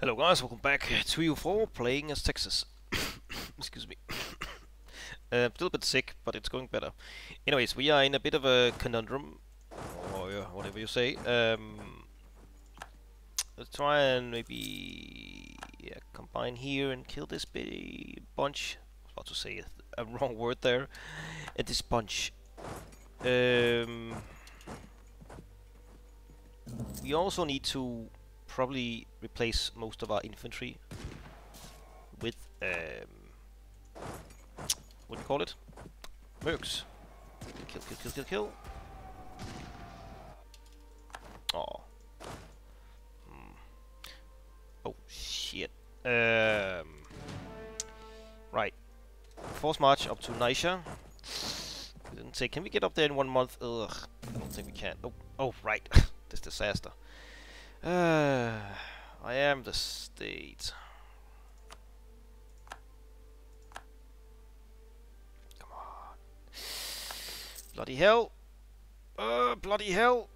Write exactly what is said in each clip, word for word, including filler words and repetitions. Hello guys, welcome back to U four, playing as Texas. Excuse me. A uh, little bit sick, but it's going better. Anyways, we are in a bit of a conundrum, or uh, whatever you say. Um, let's try and maybe yeah, combine here and kill this big bunch. I was about to say a, a wrong word there. At this bunch. Um, we also need to probably replace most of our infantry with um, what do you call it? Mercs. Kill, kill, kill, kill, kill. Oh. Mm. Oh shit. Um. Right. Force march up to Naisha. We didn't say. Can we get up there in one month? Ugh. I don't think we can. Oh. Oh right. This disaster. Uh, I am the state. Come on. Bloody hell. Uh, bloody hell.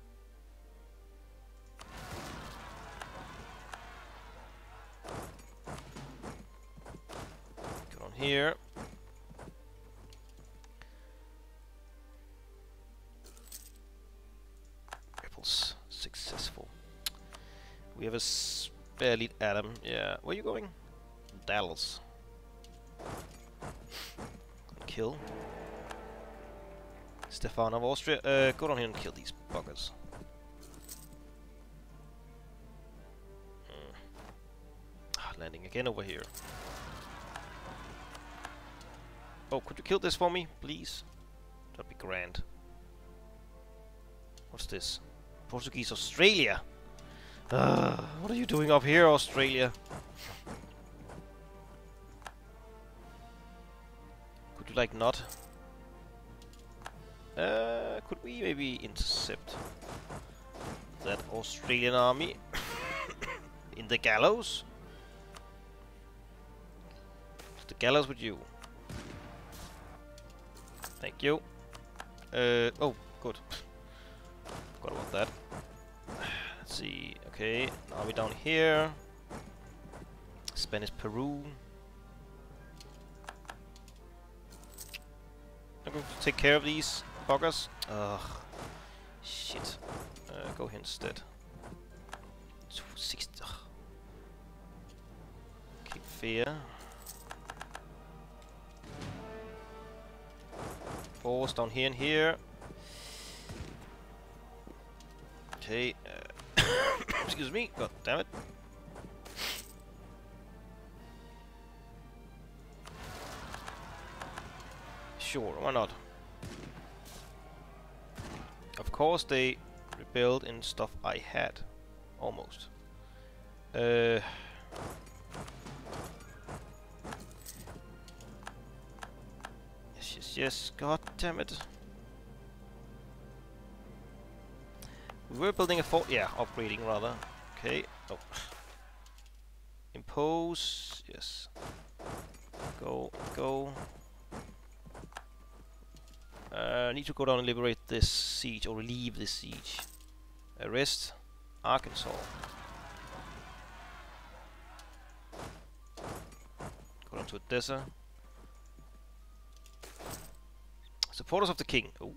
Come on here. Rebels successful. We have a spare lead, Adam. Yeah, where are you going? Dallas. Kill. Stefan of Austria. Uh, go down here and kill these buggers. Mm. Ah, landing again over here. Oh, could you kill this for me, please? That'd be grand. What's this? Portuguese Australia. Uh, what are you doing up here, Australia? Could you, like, not? Uh, could we maybe intercept that Australian army in the gallows? The gallows with you. Thank you. Uh, oh, good. Forgot about that. Let's see. Okay, now we're down here. Spanish Peru. I'm going to take care of these buggers. Ugh. Shit. Uh, go here instead. two sixty. Keep fear. Force down here and here. Okay. Uh, Excuse me, god damn it. Sure, why not? Of course they rebuild in stuff I had. Almost. Uh Yes, yes, yes, god damn it. We were building a fort, yeah, upgrading rather. Okay, oh. Impose, yes. Go, go. Uh, need to go down and liberate this siege, or relieve this siege. Arrest Arkansas. Go down to Odessa. Supporters of the king. Ooh.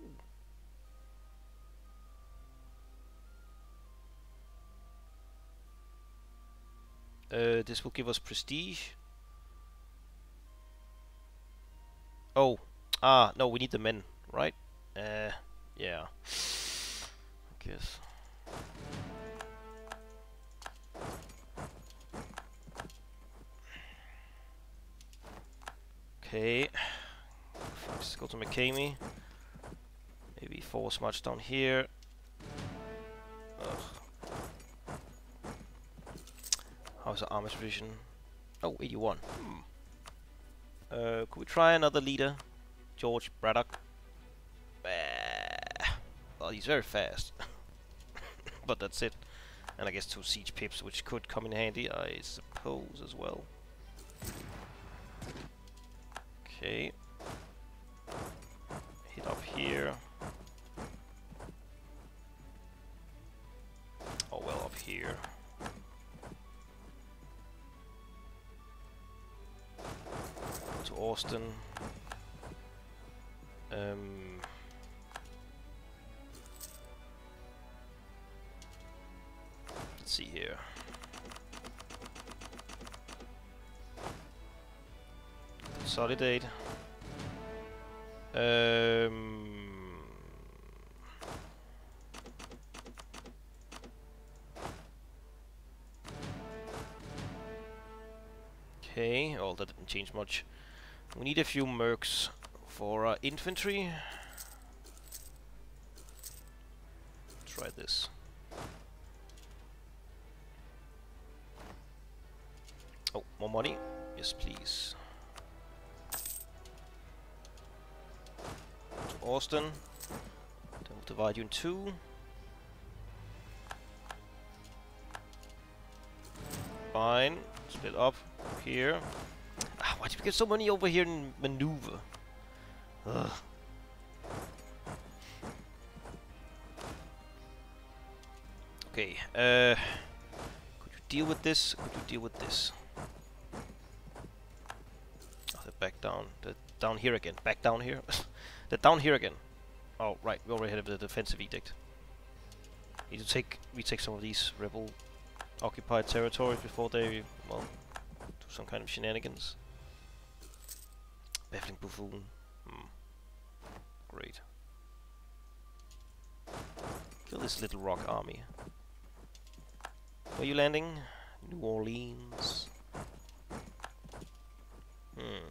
Uh, this will give us prestige. Oh, ah, no, we need the men, right? Uh, yeah. I guess. Okay. Let's go to McCamey. Maybe force march down here. How's the armor division? Oh, eighty-one. Hmm. Uh, could we try another leader? George Braddock. Well, he's very fast. But that's it. And I guess two siege pips, which could come in handy, I suppose, as well. Okay. Hit up here. Oh, well, up here. Austin. Um, let's see here. Consolidate. Um, okay, oh, that didn't change much. We need a few mercs for our infantry. Try this. Oh, more money? Yes, please. Austin, then we'll divide you in two. Fine, split up here. Ah, why did we get so many over here in maneuver? Ugh. Okay, uh, could you deal with this? Could you deal with this? Oh, they're back down. They're down here again. Back down here. They're down here again. Oh right, we already had the defensive edict. Need to take we take some of these rebel occupied territories before they, well, do some kind of shenanigans. Baffling buffoon. Hmm. Great. Kill this little rock army. Where are you landing? New Orleans. Hmm.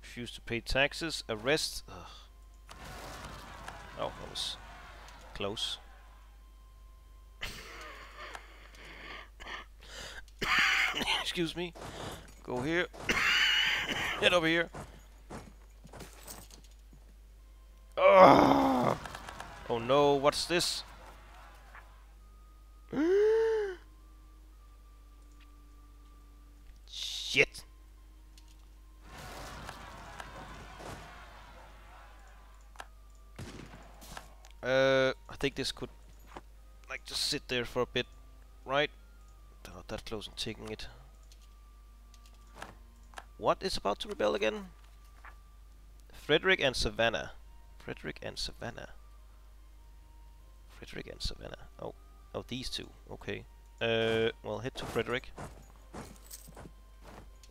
Refuse to pay taxes, arrest. Ugh. Oh, that was close. Excuse me. Go here. Head over here. Ugh. Oh no, what's this? Shit. Uh, I think this could, like, just sit there for a bit, right? They're not that close in taking it. What is about to rebel again? Frederick and Savannah. Frederick and Savannah. Frederick and Savannah. Oh, oh, these two. Okay. Uh, well, head to Frederick.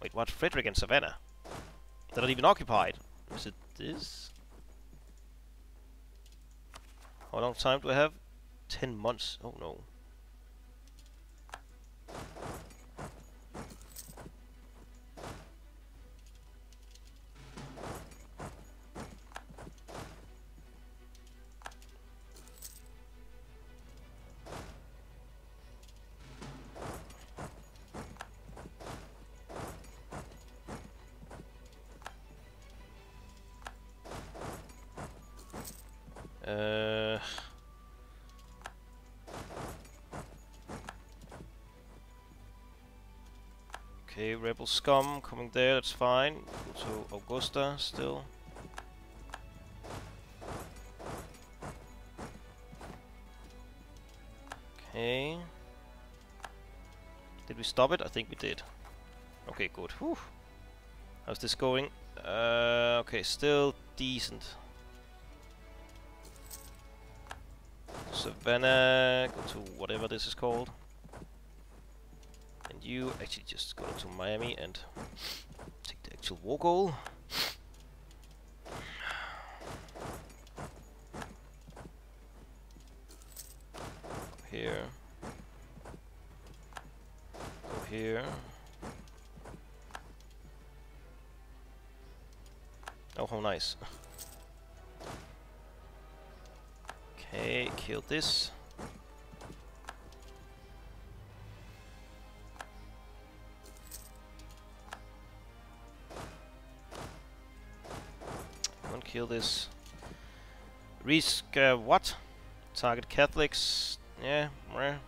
Wait, what? Frederick and Savannah? They're not even occupied. Is it this? How long time do I have? Ten months. Oh no. Uh, okay, rebel scum coming there, that's fine. Go to Augusta still. Okay. Did we stop it? I think we did. Okay, good. Whew. How's this going? Uh, okay, still decent. Savannah, go to whatever this is called. And you actually just go to Miami and take the actual war goal. Here. Go here. Oh, how nice. Okay, kill this. Don't kill this. Risk uh, what? Target Catholics. Yeah, rare.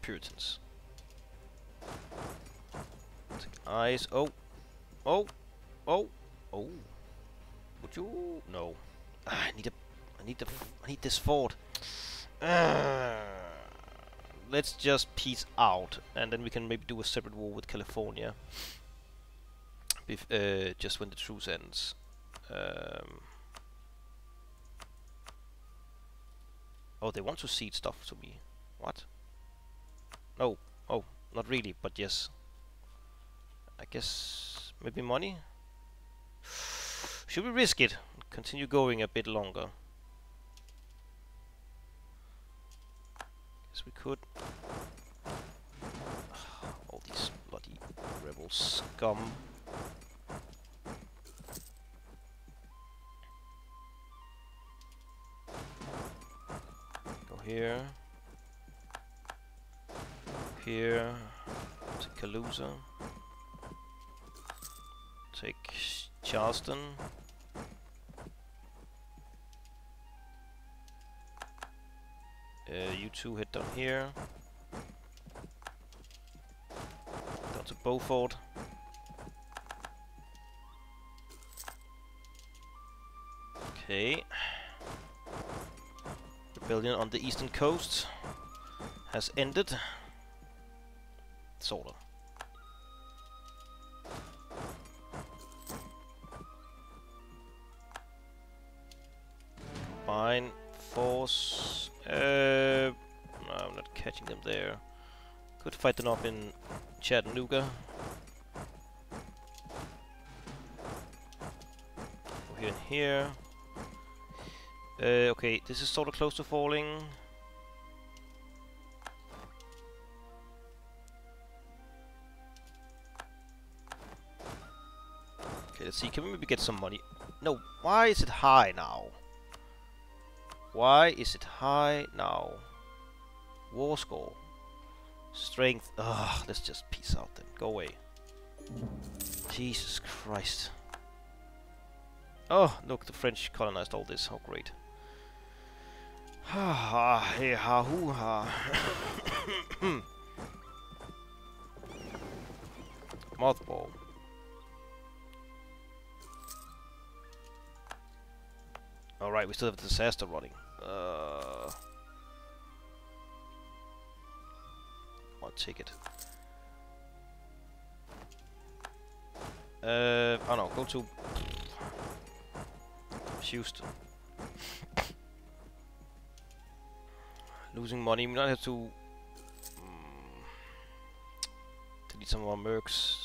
Puritans. Take eyes. Oh, oh, oh, oh. Would you? No. Ah, I need a. I need a. I need this fort. Uh, let's just peace out, and then we can maybe do a separate war with California. Bef uh, just when the truce ends. Um, oh, they want to cede stuff to me. What? No. Oh, not really, but yes. I guess maybe money? Should we risk it? Continue going a bit longer. Guess we could. All these bloody rebel scum. Go here. Here. To Calusa. Take Charleston. Uh, you two head down here. Down to Beaufort. Okay. Rebellion on the eastern coast has ended. Sort of. Combine force. Uh, no, I'm not catching them there. Could fight them up in Chattanooga. Over here and here. Uh, okay, this is sort of close to falling. Okay, let's see. Can we maybe get some money? No, why is it high now? Why is it high now? War score. Strength. Ugh, let's just peace out then. Go away. Jesus Christ. Oh, look, the French colonized all this. How great. Ha ha, hey ha, hoo ha. Mothball. Alright, we still have the disaster running. Uh, I'll take it. Uh, oh no, go to Houston. Losing money, we might have to mm, delete some of our mercs.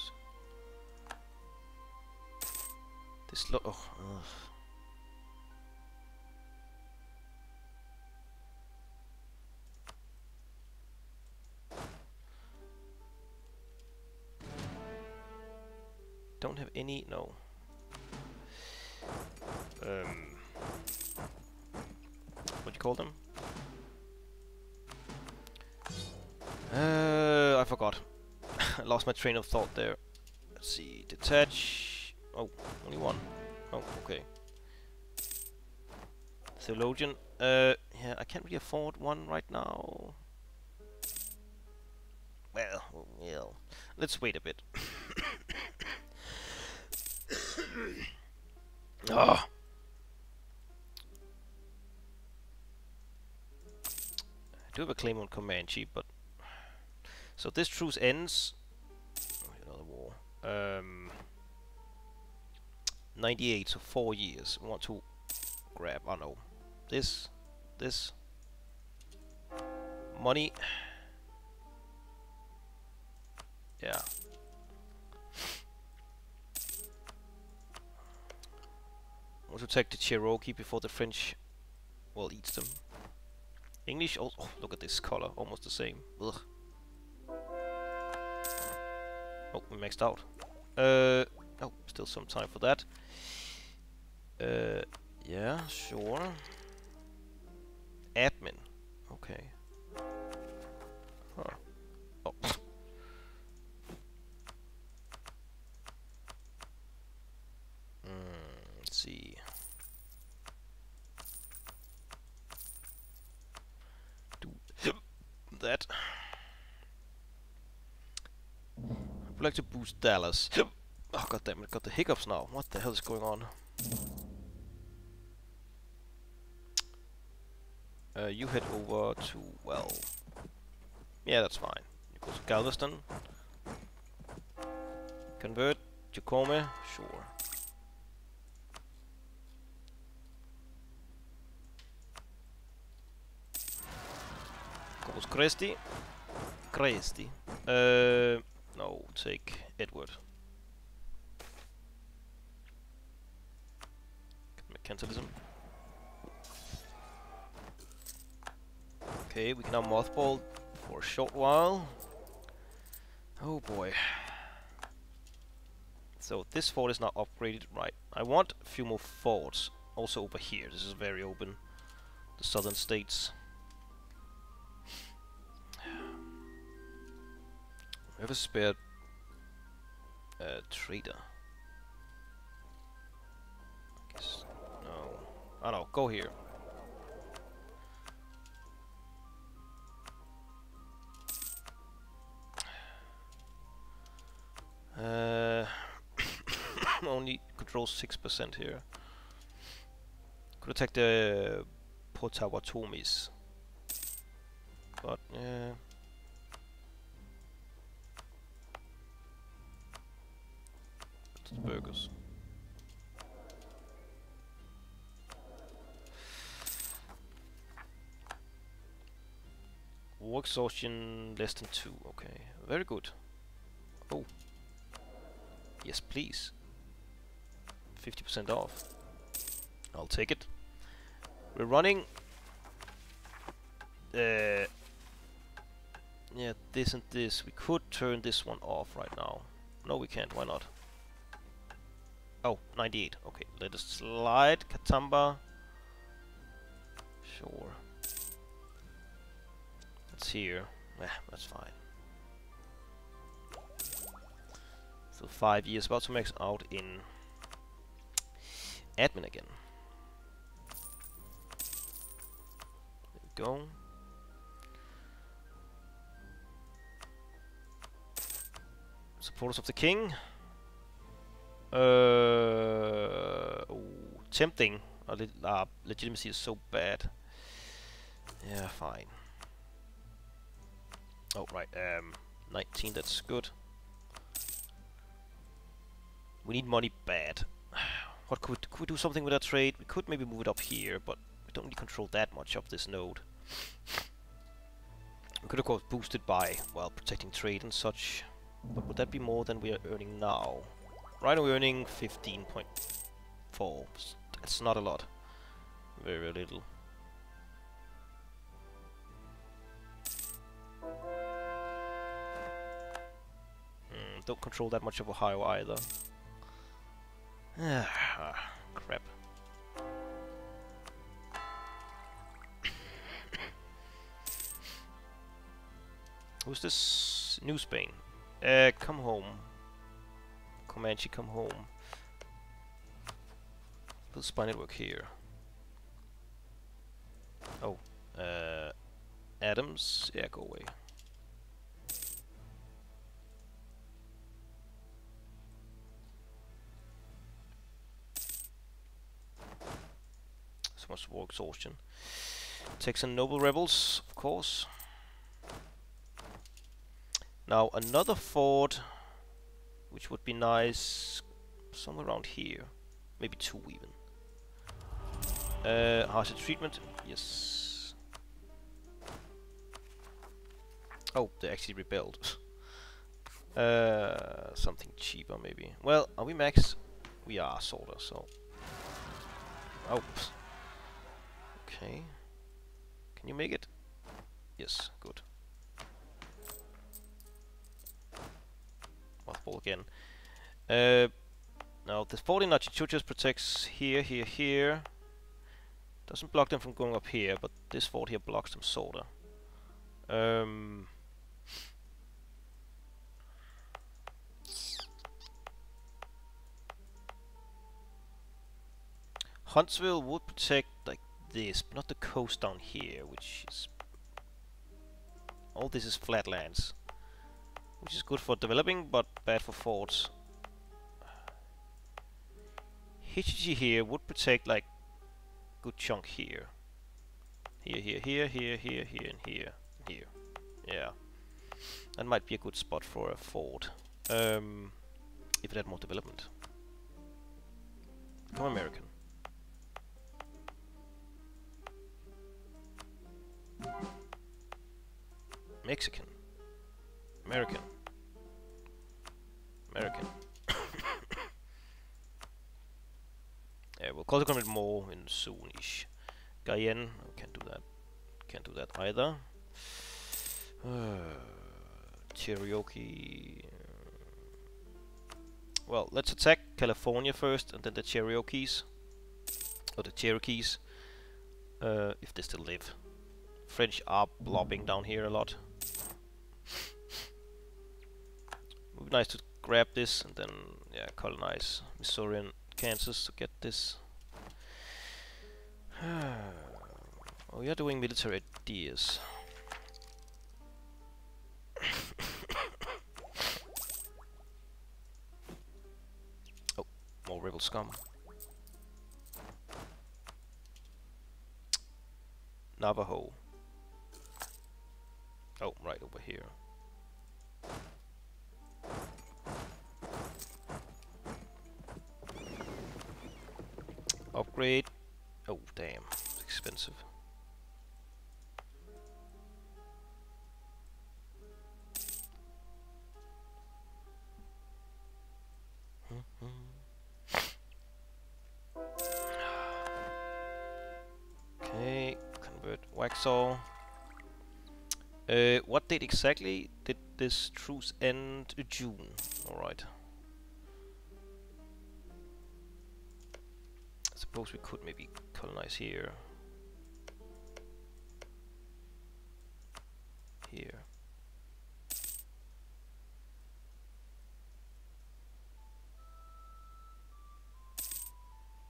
This lot. Oh, ugh. Don't have any, no. Um, what do you call them? Uh, I forgot. I lost my train of thought there. Let's see, detach. Oh, only one. Oh, okay. Theologian. Uh, yeah, I can't really afford one right now. Well, well. Let's wait a bit. Oh. I do have a claim on Comanche, but so this truce ends. Another war. Um, ninety-eight, so four years. We want to grab. I know this, this money. Yeah. I want to attack the Cherokee before the French, well, eats them. English, oh, oh, look at this color, almost the same. Ugh. Oh, we maxed out. Uh, oh, still some time for that. Uh, yeah, sure. Admin, okay. Huh. Oh. Mm, let's see. That. I'd like to boost Dallas. Oh god damn it, got the hiccups now. What the hell is going on? Uh, you head over to, well, Yeah, that's fine. Equals Galveston. Convert to Tacoma, sure. Equals Christie. Christie. Uh, no, take Edward. Mercantilism. Okay, we can now mothball for a short while. Oh boy. So this fort is now upgraded. Right, I want a few more forts. Also over here, this is very open. The southern states. We have a spare uh, trader. I guess. No. Oh no, go here. Uh, only control six percent here. Could attack the Potawatomis. But, yeah. Uh, the burgers. War exhaustion less than two. Okay, very good. Oh. Yes, please. fifty percent off. I'll take it. We're running... Uh, yeah, this and this. We could turn this one off right now. No, we can't. Why not? Oh, ninety-eight. Okay, let us slide. Katamba. Sure. That's here. Eh, that's fine. So five years, about to max out in admin again. There we go. Supporters of the king. Uh, oh, tempting. Our le uh, legitimacy is so bad. Yeah, fine. Oh, right. Um, nineteen, that's good. We need money bad. What could we, could we do something with that trade? We could maybe move it up here, but we don't really control that much of this node. We could of course boost it by, well, protecting trade and such. But would that be more than we are earning now? Right now we're earning fifteen point four. That's not a lot. Very, very little. Mm, don't control that much of Ohio either. Ah, crap. Who's this? New Spain. Uh, come home. Comanche, come home. Put spy network here. Oh. Uh, Adams. Yeah, go away. So much war exhaustion. Texan noble rebels, of course. Now another fort, which would be nice, somewhere around here, maybe two even. Uh, harsher treatment, yes. Oh, they actually rebelled. uh, something cheaper maybe. Well, are we max? We are sorta. So. Oh. Pfft. Okay. Can you make it? Yes, good. Mothball again. Uh, now, the fort in Nacogdoches protects here, here, here. Doesn't block them from going up here, but this fort here blocks them sorta. Um. Huntsville would protect, like, this, but not the coast down here, which is... all this is flatlands. Which is good for developing, but bad for forts. Hitchigi here would protect, like, good chunk here. Here, here, here, here, here, here, and here, and here. Yeah. That might be a good spot for a fort, um, if it had more development. More American. Mexican. American. American. Yeah, we'll call it more in soonish. Cayenne, oh, can't do that. Can't do that either. Uh, Cherokee. Well, let's attack California first, and then the Cherokees, or the Cherokees, uh, if they still live. French are blobbing down here a lot. It would be nice to grab this and then, yeah, colonize Missouri and Kansas to get this. Oh, you're doing military ideas. Oh, more rebel scum. Navajo. Oh, right over here. Upgrade. Oh, damn. It's expensive. Okay, convert Waxhaw. Uh, what date exactly did this truce end? June. Alright. I suppose we could maybe colonize here. Here.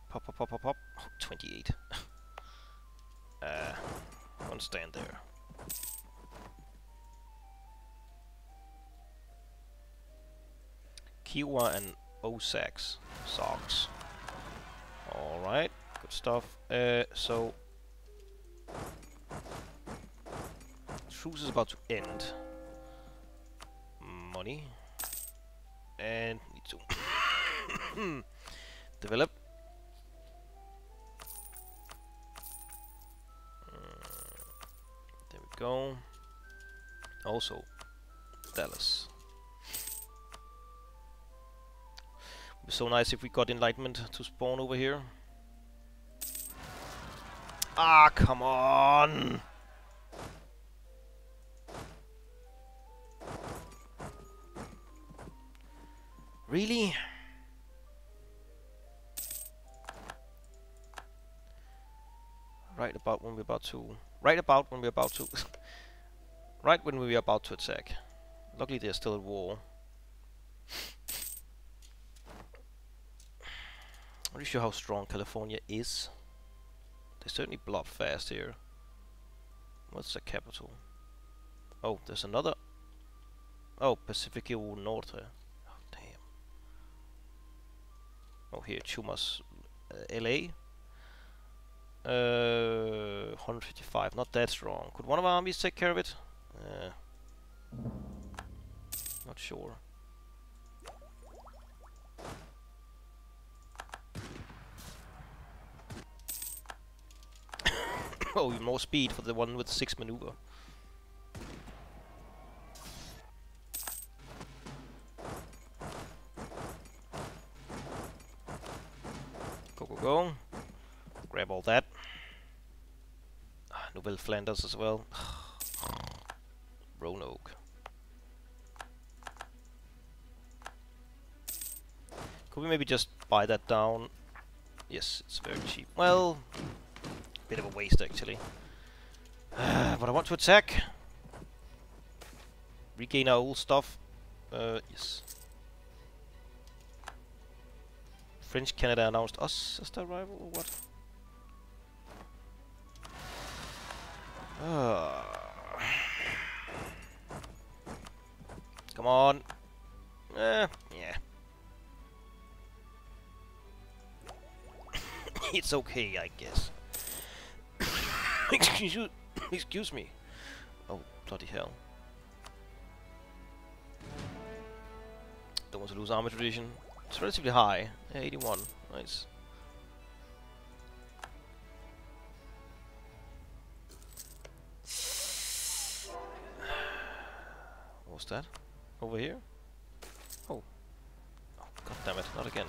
Pop, pop, pop, pop, pop. Oh, twenty-eight. uh, One stand there. Kiwa and Osaks. Socks. Alright, good stuff. Uh, so... truce is about to end. Money. And need to develop. Mm, there we go. Also, Dallas. It'd be so nice if we got enlightenment to spawn over here. Ah, come on! Really? Right about when we're about to. Right about when we're about to. Right when we were about to attack. Luckily, they're still at war. I'm not sure how strong California is. They certainly blob fast here. What's the capital? Oh, there's another. Oh, Pacifico Norte. Oh, damn. Oh, here, Chumas, uh, L A. Uh, one hundred fifty-five, not that strong. Could one of our armies take care of it? Uh, not sure. Oh, even more speed for the one with six maneuver. Go, go, go. Grab all that. Ah, Nouvelle Flanders as well. Roanoke. Could we maybe just buy that down? Yes, it's very cheap. Well... bit of a waste actually. Uh, but I want to attack. Regain our old stuff. Uh, yes. French Canada announced us as their rival or what? Uh. Come on. Uh, yeah. It's okay, I guess. Excuse me. Oh, bloody hell. Don't want to lose armor tradition. It's relatively high. Yeah, eighty-one. Nice. What's that? Over here? Oh. Oh, god damn it, not again.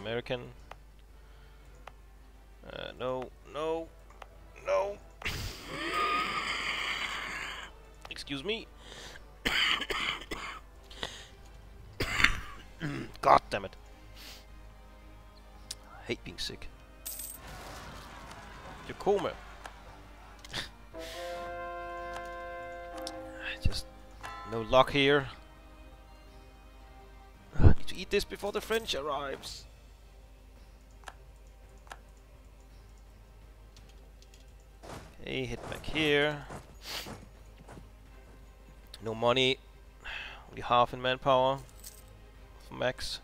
American. Uh, no, no, no. Excuse me. God damn it. I hate being sick. Tacoma. Just no luck here. I need to eat this before the French arrives. Hey, head back here. No money. Only half in manpower. Max.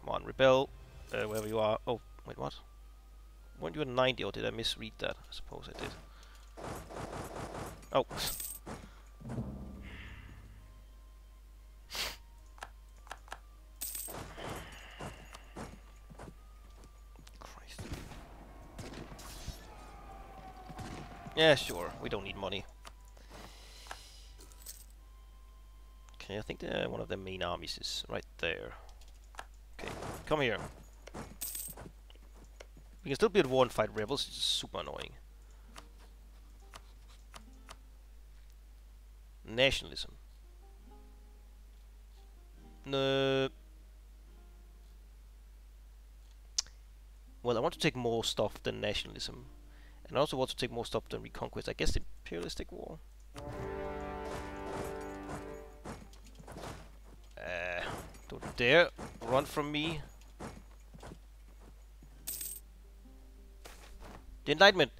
Come on, rebel. Uh, wherever you are. Oh, wait, what? Weren't you at ninety, or did I misread that? I suppose I did. Oh. Christ. Yeah, sure. We don't need money. I think the, one of the main armies is right there. Okay, come here. We can still be at war and fight rebels, it's just super annoying. Nationalism. No. Well, I want to take more stuff than nationalism. And I also want to take more stuff than reconquest. I guess imperialistic war. Don't dare run from me. The Enlightenment.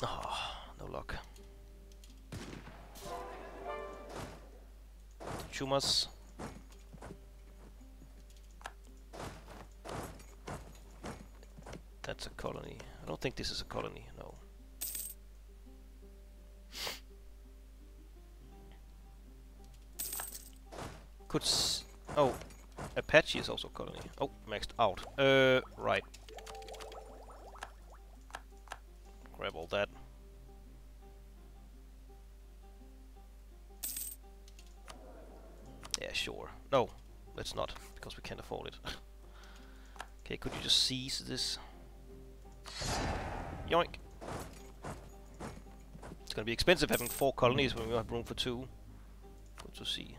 Oh, no luck. Chumas. That's a colony. I don't think this is a colony, no. Could s oh, Apache is also colony. Oh, maxed out. Uh, right. Grab all that. Yeah, sure. No, let's not, because we can't afford it. Okay, could you just seize this? Yoink! It's gonna be expensive having four colonies when we have room for two. Good to see.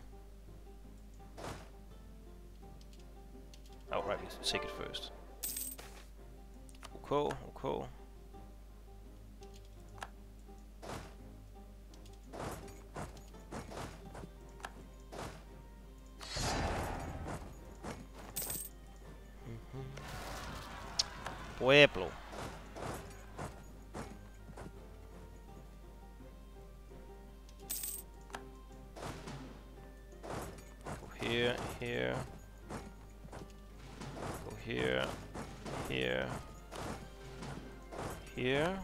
Oh, right, we take it first. Okay, okay. Mm-hmm. Pueblo. Go here, here. Here, here, here.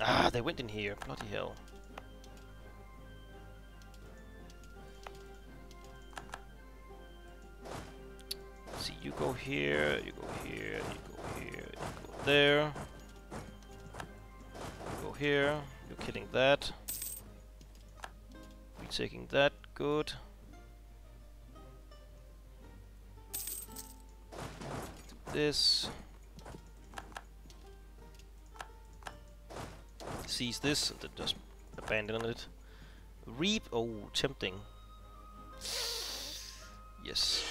Ah, they went in here. Bloody hell. Let's see, you go here, you go here, you go here, you go there. You go here. You're killing that. We're taking that. Good. This. Seize this and then just abandon it. Reap. Oh, tempting. Yes.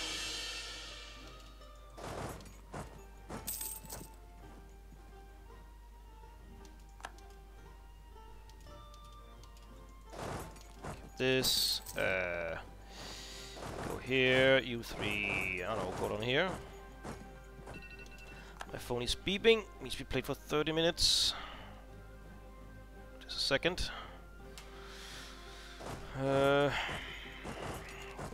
This. Uh, go here. You three. I don't know. Go down here. My phone is beeping. Needs to be played for thirty minutes. Just a second. Uh,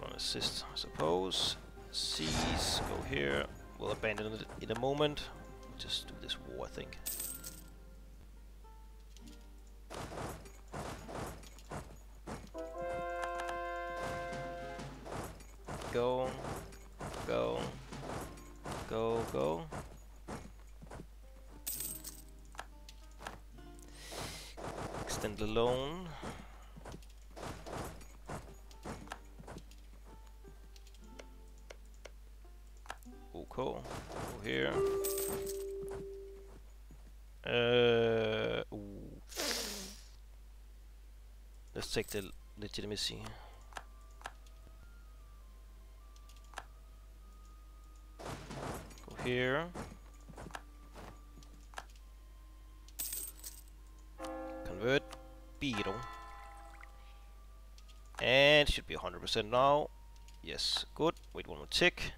on assist, I suppose. Seize, go here. We'll abandon it in a moment. We'll just do this war, I think. Go, go, go, go. Extend the loan. Oh, cool. Go here. Uh, ooh. Let's take the legitimacy. Go here. Convert beetle. And it should be one hundred percent now. Yes, good. Wait one more tick.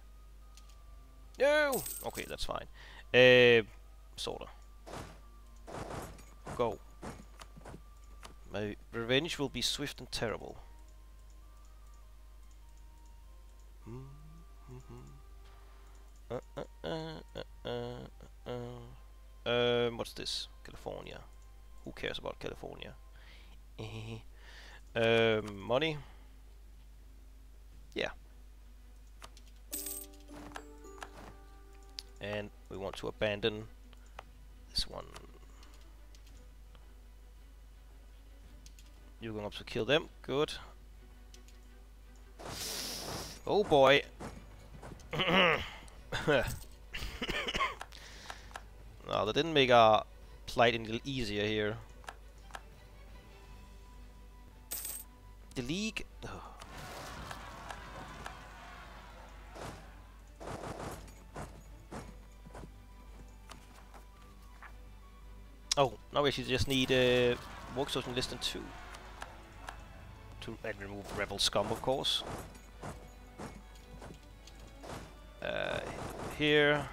No! Okay, that's fine. Uh, soda. Go. My revenge will be swift and terrible. Mm-hmm. uh, uh, uh, uh, uh, uh. Uh, what's this? California. Who cares about California? uh, money? Yeah. And we want to abandon this one. You're going to kill them. Good. Oh boy. Now oh, that didn't make our plight any little easier here. The league. Oh. Oh, now we actually just need a uh, work social list and two. To and remove rebel scum, of course. Uh, here.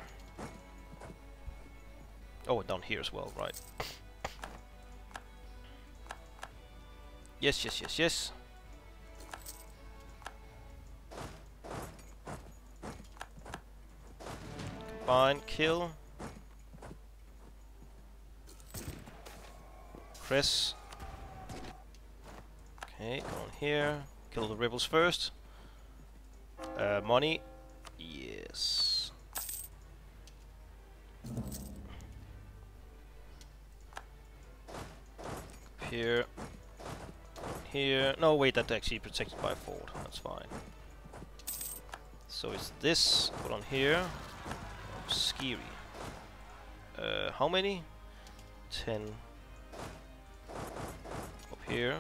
Oh, down here as well, right? Yes, yes, yes, yes. Combine, kill. Press. Okay, go on here. Kill the rebels first. Uh, money. Yes. Here. Here. No, wait, that's actually protected by a fort. That's fine. So it's this. Put on here. Skiri. Uh, how many? Ten. Here.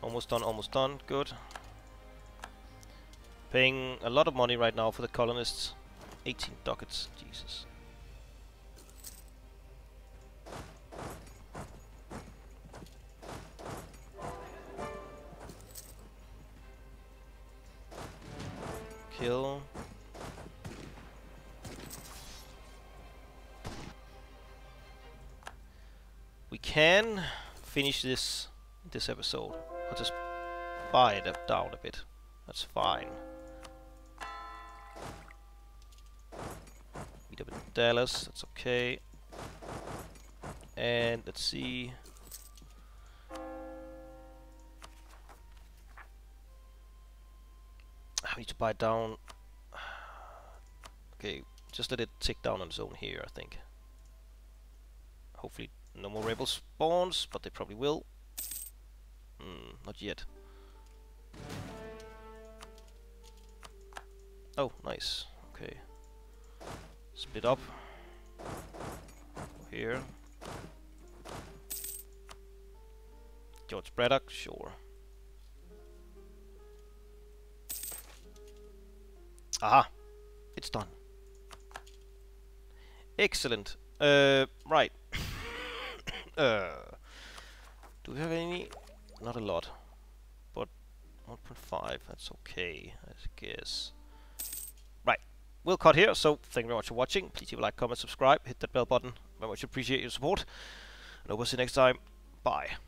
Almost done, almost done. Good. Paying a lot of money right now for the colonists. eighteen ducats. Jesus. Kill. We can finish this this episode. I'll just buy it up down a bit. That's fine. Meet up in Dallas. That's okay. And let's see. I need to buy it down. Okay, just let it tick down on its own here. I think. Hopefully. No more rebel spawns, but they probably will. Mm, not yet. Oh, nice. Okay. Split up. Go here. George Braddock, sure. Aha! It's done. Excellent. Uh, right. Uh, do we have any? Not a lot, but one point five, that's okay, I guess. Right, we'll cut here, so thank you very much for watching. Please leave a like, comment, subscribe, hit that bell button. Very much appreciate your support, and I will see you next time. Bye.